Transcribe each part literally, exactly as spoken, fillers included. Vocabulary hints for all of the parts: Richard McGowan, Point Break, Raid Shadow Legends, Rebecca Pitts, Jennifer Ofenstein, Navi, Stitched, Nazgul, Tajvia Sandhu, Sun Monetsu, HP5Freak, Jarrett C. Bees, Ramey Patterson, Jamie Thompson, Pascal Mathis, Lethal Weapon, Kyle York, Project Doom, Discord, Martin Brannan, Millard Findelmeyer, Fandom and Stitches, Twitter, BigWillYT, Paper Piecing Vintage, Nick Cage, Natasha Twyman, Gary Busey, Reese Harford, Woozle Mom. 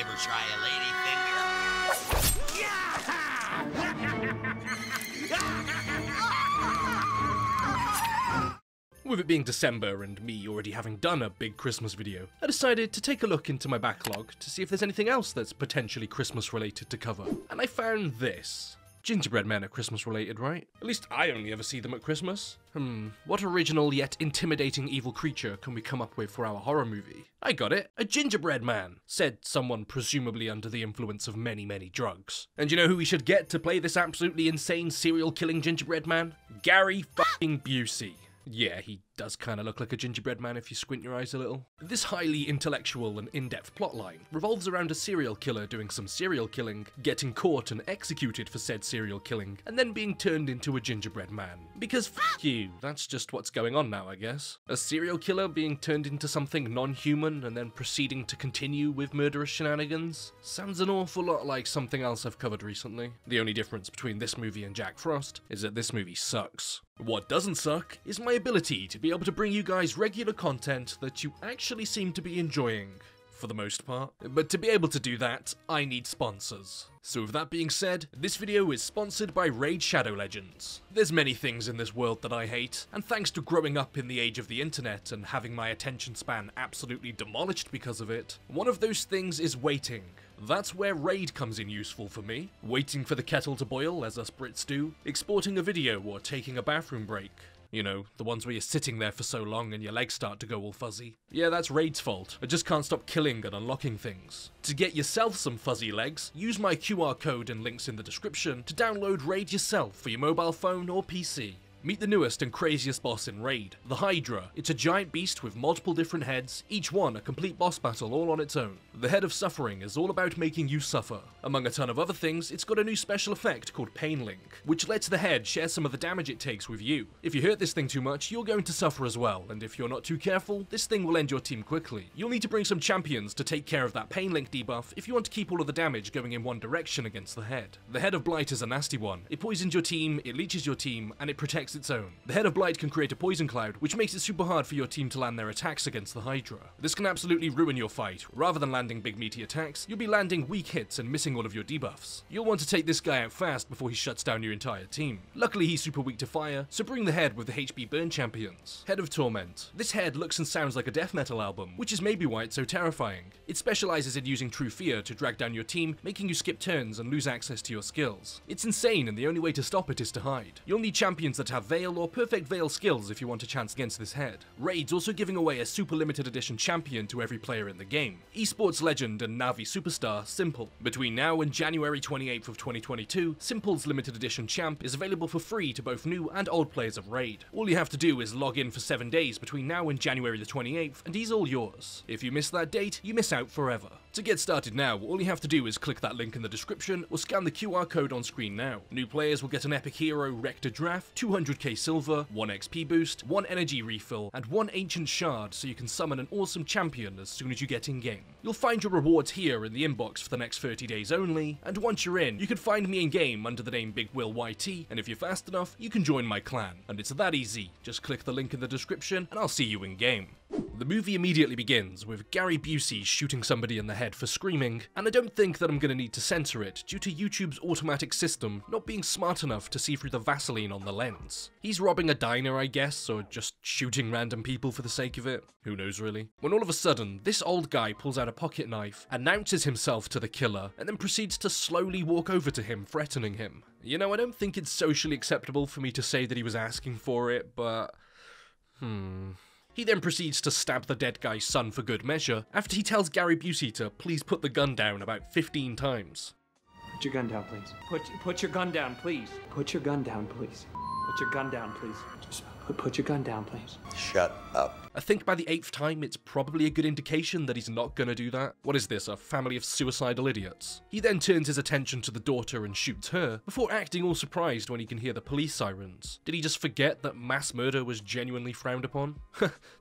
Ever try a lady finger? Yeah! With it being December and me already having done a big Christmas video, I decided to take a look into my backlog to see if there's anything else that's potentially Christmas related to cover, and I found this. Gingerbread men are Christmas related, right? At least I only ever see them at Christmas. Hmm, what original yet intimidating evil creature can we come up with for our horror movie? I got it, a gingerbread man, said someone presumably under the influence of many, many drugs. And you know who we should get to play this absolutely insane serial killing gingerbread man? Gary fucking Busey. Yeah, he does kind of look like a gingerbread man if you squint your eyes a little. This highly intellectual and in-depth plotline revolves around a serial killer doing some serial killing, getting caught and executed for said serial killing, and then being turned into a gingerbread man. Because f*** you, that's just what's going on now, I guess. A serial killer being turned into something non-human and then proceeding to continue with murderous shenanigans? Sounds an awful lot like something else I've covered recently. The only difference between this movie and Jack Frost is that this movie sucks. What doesn't suck is my ability to be able to bring you guys regular content that you actually seem to be enjoying, for the most part. But to be able to do that, I need sponsors. So with that being said, this video is sponsored by Raid Shadow Legends. There's many things in this world that I hate, and thanks to growing up in the age of the internet and having my attention span absolutely demolished because of it, one of those things is waiting. That's where Raid comes in useful for me. Waiting for the kettle to boil, as us Brits do, exporting a video or taking a bathroom break. You know, the ones where you're sitting there for so long and your legs start to go all fuzzy. Yeah, that's Raid's fault. I just can't stop killing and unlocking things. To get yourself some fuzzy legs, use my Q R code and links in the description to download Raid yourself for your mobile phone or P C. Meet the newest and craziest boss in Raid, the Hydra. It's a giant beast with multiple different heads, each one a complete boss battle all on its own. The Head of Suffering is all about making you suffer. Among a ton of other things, it's got a new special effect called Pain Link, which lets the head share some of the damage it takes with you. If you hurt this thing too much, you're going to suffer as well, and if you're not too careful, this thing will end your team quickly. You'll need to bring some champions to take care of that Pain Link debuff if you want to keep all of the damage going in one direction against the head. The Head of Blight is a nasty one. It poisons your team, it leeches your team, and it protects its own. The Head of Blight can create a poison cloud, which makes it super hard for your team to land their attacks against the Hydra. This can absolutely ruin your fight. Rather than landing big meaty attacks, you'll be landing weak hits and missing all of your debuffs. You'll want to take this guy out fast before he shuts down your entire team. Luckily he's super weak to fire, so bring the head with the H P burn champions. Head of Torment. This head looks and sounds like a death metal album, which is maybe why it's so terrifying. It specializes in using true fear to drag down your team, making you skip turns and lose access to your skills. It's insane and the only way to stop it is to hide. You'll need champions that have Veil or Perfect Veil skills if you want a chance against this head. Raid's also giving away a super limited edition champion to every player in the game, esports legend and Navi superstar Simple. Between now and January twenty-eighth of twenty twenty-two, Simple's limited edition champ is available for free to both new and old players of Raid. All you have to do is log in for seven days between now and January the twenty-eighth and he's all yours. If you miss that date, you miss out forever. To get started now, all you have to do is click that link in the description or scan the Q R code on screen now. New players will get an epic hero Rector Draft, two hundred K silver, one X P boost, one energy refill, and one ancient shard so you can summon an awesome champion as soon as you get in game. You'll find your rewards here in the inbox for the next thirty days only, and once you're in, you can find me in game under the name BigWillYT, and if you're fast enough, you can join my clan. And it's that easy, just click the link in the description and I'll see you in game. The movie immediately begins with Gary Busey shooting somebody in the head for screaming, and I don't think that I'm going to need to censor it due to YouTube's automatic system not being smart enough to see through the Vaseline on the lens. He's robbing a diner, I guess, or just shooting random people for the sake of it. Who knows, really? When all of a sudden, this old guy pulls out a pocket knife, announces himself to the killer, and then proceeds to slowly walk over to him, threatening him. You know, I don't think it's socially acceptable for me to say that he was asking for it, but... Hmm... He then proceeds to stab the dead guy's son for good measure, after he tells Gary Busey to please put the gun down about fifteen times. Put your gun down, please. Put, put your gun down, please. Put your gun down, please. Put your gun down, please. Just put, put your gun down, please. Shut up. I think by the eighth time, it's probably a good indication that he's not gonna do that. What is this, a family of suicidal idiots? He then turns his attention to the daughter and shoots her, before acting all surprised when he can hear the police sirens. Did he just forget that mass murder was genuinely frowned upon?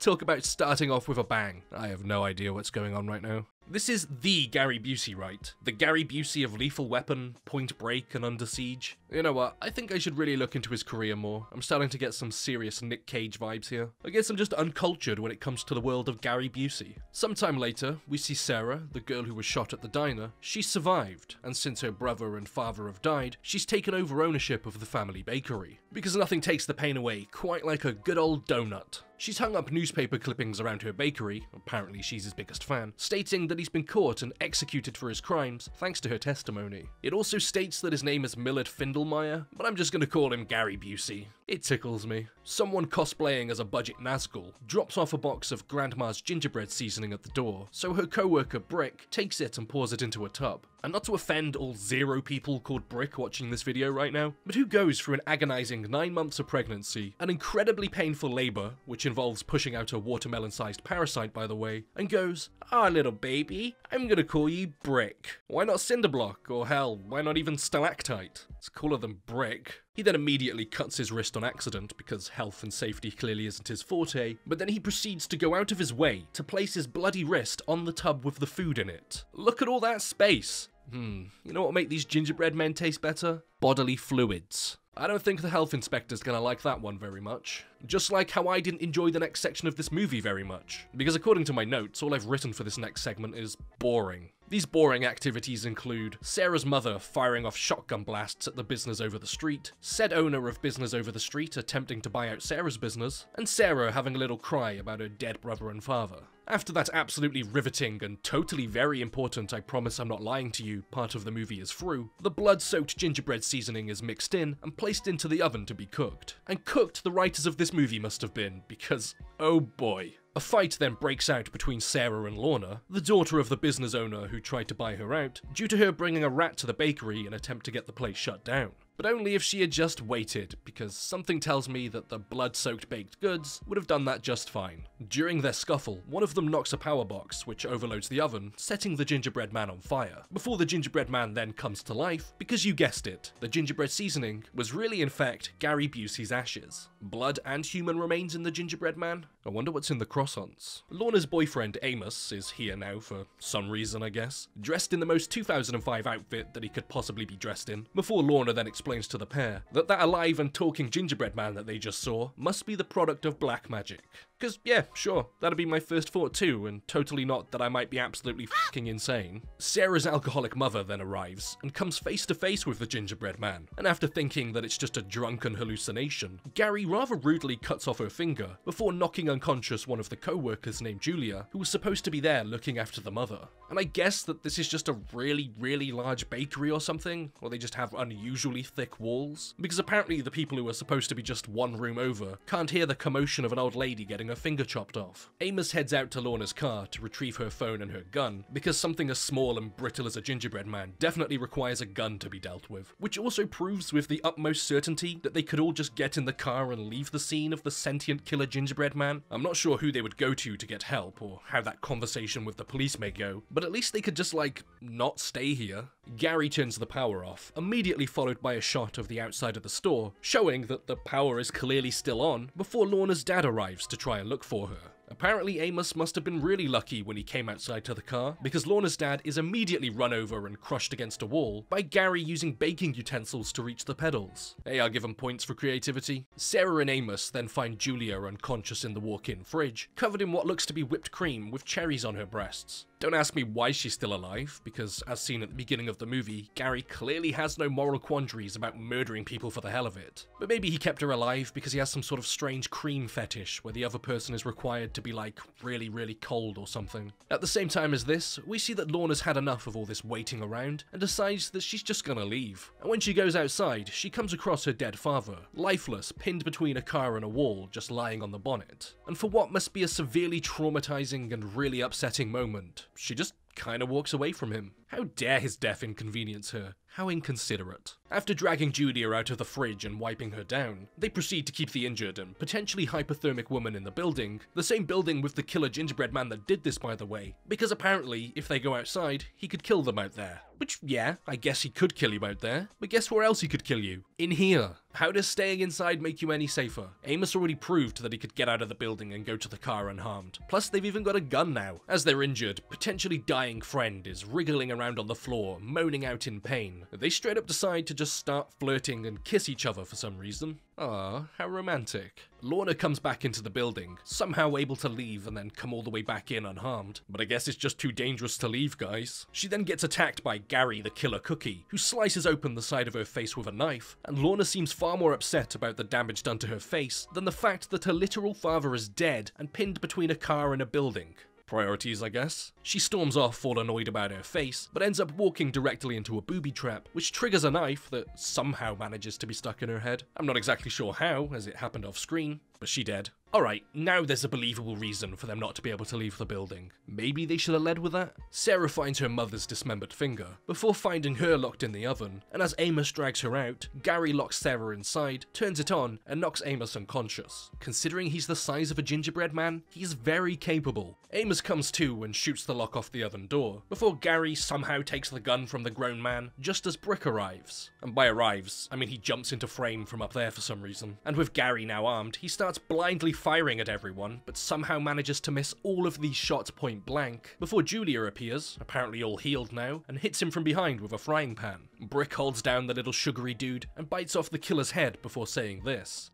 Talk about starting off with a bang. I have no idea what's going on right now. This is the Gary Busey, right? The Gary Busey of Lethal Weapon, Point Break, and Under Siege. You know what, I think I should really look into his career more. I'm starting to get some serious Nick Cage vibes here. I guess I'm just uncultured when it comes to the world of Gary Busey. Sometime later, we see Sarah, the girl who was shot at the diner. She survived, and since her brother and father have died, she's taken over ownership of the family bakery. Because nothing takes the pain away, quite like a good old donut. She's hung up newspaper clippings around her bakery, apparently she's his biggest fan, stating that he's been caught and executed for his crimes thanks to her testimony. It also states that his name is Millard Findelmeyer, but I'm just gonna call him Gary Busey. It tickles me. Someone cosplaying as a budget Nazgul drops off a box of Grandma's gingerbread seasoning at the door, so her co-worker Brick takes it and pours it into a tub. And not to offend all zero people called Brick watching this video right now, but who goes through an agonizing nine months of pregnancy, an incredibly painful labor, which involves pushing out a watermelon-sized parasite, by the way, and goes, "Ah, little baby, I'm gonna call you Brick." Why not Cinderblock? Or hell, why not even Stalactite? It's cooler than Brick. He then immediately cuts his wrist on accident, because health and safety clearly isn't his forte, but then he proceeds to go out of his way to place his bloody wrist on the tub with the food in it. Look at all that space! Hmm, you know what make these gingerbread men taste better? Bodily fluids. I don't think the health inspector's gonna like that one very much. Just like how I didn't enjoy the next section of this movie very much. Because according to my notes, all I've written for this next segment is boring. These boring activities include Sarah's mother firing off shotgun blasts at the business over the street, said owner of business over the street attempting to buy out Sarah's business, and Sarah having a little cry about her dead brother and father. After that absolutely riveting and totally very important I promise I'm not lying to you part of the movie is through, the blood-soaked gingerbread seasoning is mixed in and placed into the oven to be cooked. And cooked the writers of this movie must have been, because oh boy. A fight then breaks out between Sarah and Lorna, the daughter of the business owner who tried to buy her out, due to her bringing a rat to the bakery in an attempt to get the place shut down. But only if she had just waited, because something tells me that the blood-soaked baked goods would have done that just fine. During their scuffle, one of them knocks a power box, which overloads the oven, setting the gingerbread man on fire, before the gingerbread man then comes to life, because you guessed it, the gingerbread seasoning was really in fact Gary Busey's ashes. Blood and human remains in the gingerbread man? I wonder what's in the croissants. Lorna's boyfriend Amos is here now for some reason I guess, dressed in the most two thousand five outfit that he could possibly be dressed in, before Lorna then explains Explains to the pair that that alive and talking gingerbread man that they just saw must be the product of black magic. Cause yeah, sure, that'd be my first thought too, and totally not that I might be absolutely fucking insane. Sarah's alcoholic mother then arrives, and comes face to face with the gingerbread man, and after thinking that it's just a drunken hallucination, Gary rather rudely cuts off her finger, before knocking unconscious one of the co-workers named Julia, who was supposed to be there looking after the mother. And I guess that this is just a really, really large bakery or something, or they just have unusually thick walls, because apparently the people who are supposed to be just one room over can't hear the commotion of an old lady getting her finger chopped off. Amos heads out to Lorna's car to retrieve her phone and her gun, because something as small and brittle as a gingerbread man definitely requires a gun to be dealt with, which also proves with the utmost certainty that they could all just get in the car and leave the scene of the sentient killer gingerbread man. I'm not sure who they would go to to get help, or how that conversation with the police may go, but at least they could just, like, not stay here. Gary turns the power off, immediately followed by a shot of the outside of the store, showing that the power is clearly still on, before Lorna's dad arrives to try and look for her. Apparently Amos must have been really lucky when he came outside to the car, because Lorna's dad is immediately run over and crushed against a wall by Gary using baking utensils to reach the pedals. Hey, I'll give him points for creativity. Sarah and Amos then find Julia unconscious in the walk-in fridge, covered in what looks to be whipped cream with cherries on her breasts. Don't ask me why she's still alive, because as seen at the beginning of the movie, Gary clearly has no moral quandaries about murdering people for the hell of it. But maybe he kept her alive because he has some sort of strange cream fetish where the other person is required to be like really, really cold or something. At the same time as this, we see that Lorna's had enough of all this waiting around and decides that she's just gonna leave. And when she goes outside, she comes across her dead father, lifeless, pinned between a car and a wall, just lying on the bonnet. And for what must be a severely traumatizing and really upsetting moment, she just kinda walks away from him. How dare his death inconvenience her? How inconsiderate. After dragging Julia out of the fridge and wiping her down, they proceed to keep the injured and potentially hypothermic woman in the building, the same building with the killer gingerbread man that did this by the way, because apparently, if they go outside, he could kill them out there. Which, yeah, I guess he could kill you out there, but guess where else he could kill you? In here. How does staying inside make you any safer? Amos already proved that he could get out of the building and go to the car unharmed. Plus, they've even got a gun now. As their injured, potentially dying friend is wriggling around on the floor, moaning out in pain. They straight up decide to just start flirting and kiss each other for some reason. Ah, how romantic. Lorna comes back into the building, somehow able to leave and then come all the way back in unharmed. But I guess it's just too dangerous to leave, guys. She then gets attacked by Gary the Killer Cookie, who slices open the side of her face with a knife, and Lorna seems far more upset about the damage done to her face than the fact that her literal father is dead and pinned between a car and a building. Priorities, I guess. She storms off all annoyed about her face, but ends up walking directly into a booby trap, which triggers a knife that somehow manages to be stuck in her head. I'm not exactly sure how, as it happened off screen, but she dead. Alright, now there's a believable reason for them not to be able to leave the building. Maybe they should have led with that? Sarah finds her mother's dismembered finger, before finding her locked in the oven, and as Amos drags her out, Gary locks Sarah inside, turns it on, and knocks Amos unconscious. Considering he's the size of a gingerbread man, he's very capable. Amos comes to and shoots the lock off the oven door, before Gary somehow takes the gun from the grown man, just as Brick arrives. And by arrives, I mean he jumps into frame from up there for some reason. And with Gary now armed, he starts blindly firing at everyone, but somehow manages to miss all of these shots point blank, before Julia appears, apparently all healed now, and hits him from behind with a frying pan. Brick holds down the little sugary dude and bites off the killer's head before saying this.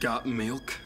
Got milk?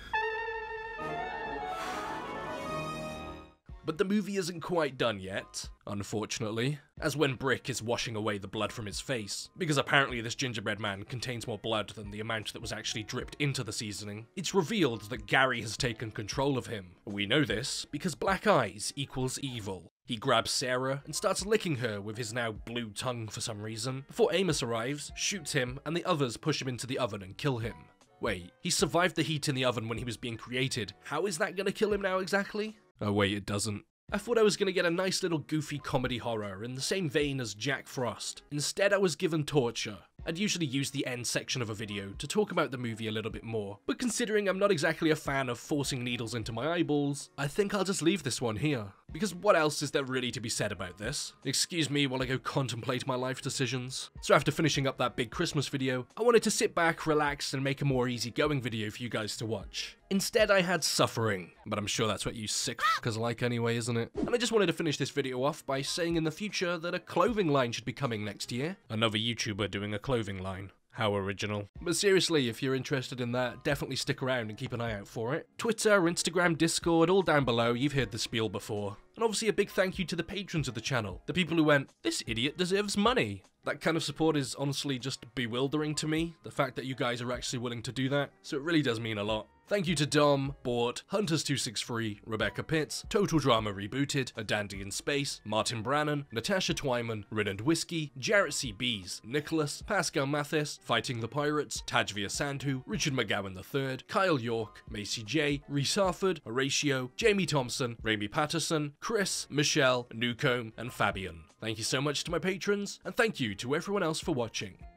But the movie isn't quite done yet, unfortunately, as when Brick is washing away the blood from his face, because apparently this gingerbread man contains more blood than the amount that was actually dripped into the seasoning, it's revealed that Gary has taken control of him. We know this because black eyes equals evil. He grabs Sarah and starts licking her with his now blue tongue for some reason, before Amos arrives, shoots him, and the others push him into the oven and kill him. Wait, he survived the heat in the oven when he was being created, how is that gonna kill him now exactly? Oh wait, it doesn't. I thought I was going to get a nice little goofy comedy horror in the same vein as Jack Frost. Instead I was given torture. I'd usually use the end section of a video to talk about the movie a little bit more, but considering I'm not exactly a fan of forcing needles into my eyeballs, I think I'll just leave this one here. Because what else is there really to be said about this? Excuse me while I go contemplate my life decisions. So after finishing up that big Christmas video, I wanted to sit back, relax, and make a more easygoing video for you guys to watch. Instead I had suffering, but I'm sure that's what you sick f***ers like anyway, isn't it? And I just wanted to finish this video off by saying in the future that a clothing line should be coming next year. Another YouTuber doing a clothing line. How original. But seriously, if you're interested in that, definitely stick around and keep an eye out for it. Twitter, Instagram, Discord, all down below, you've heard the spiel before. And obviously a big thank you to the patrons of the channel, the people who went, this idiot deserves money. That kind of support is honestly just bewildering to me, the fact that you guys are actually willing to do that, so it really does mean a lot. Thank you to Dom, Bort, Hunters two six three, Rebecca Pitts, Total Drama Rebooted, A Dandy in Space, Martin Brannan, Natasha Twyman, Rin and Whiskey, Jarrett C. Bees, Nicholas, Pascal Mathis, Fighting the Pirates, Tajvia Sandhu, Richard McGowan the third, Kyle York, Macy J, Reese Harford, Horatio, Jamie Thompson, Ramey Patterson, Chris, Michelle, Newcomb, and Fabian. Thank you so much to my patrons, and thank you to everyone else for watching.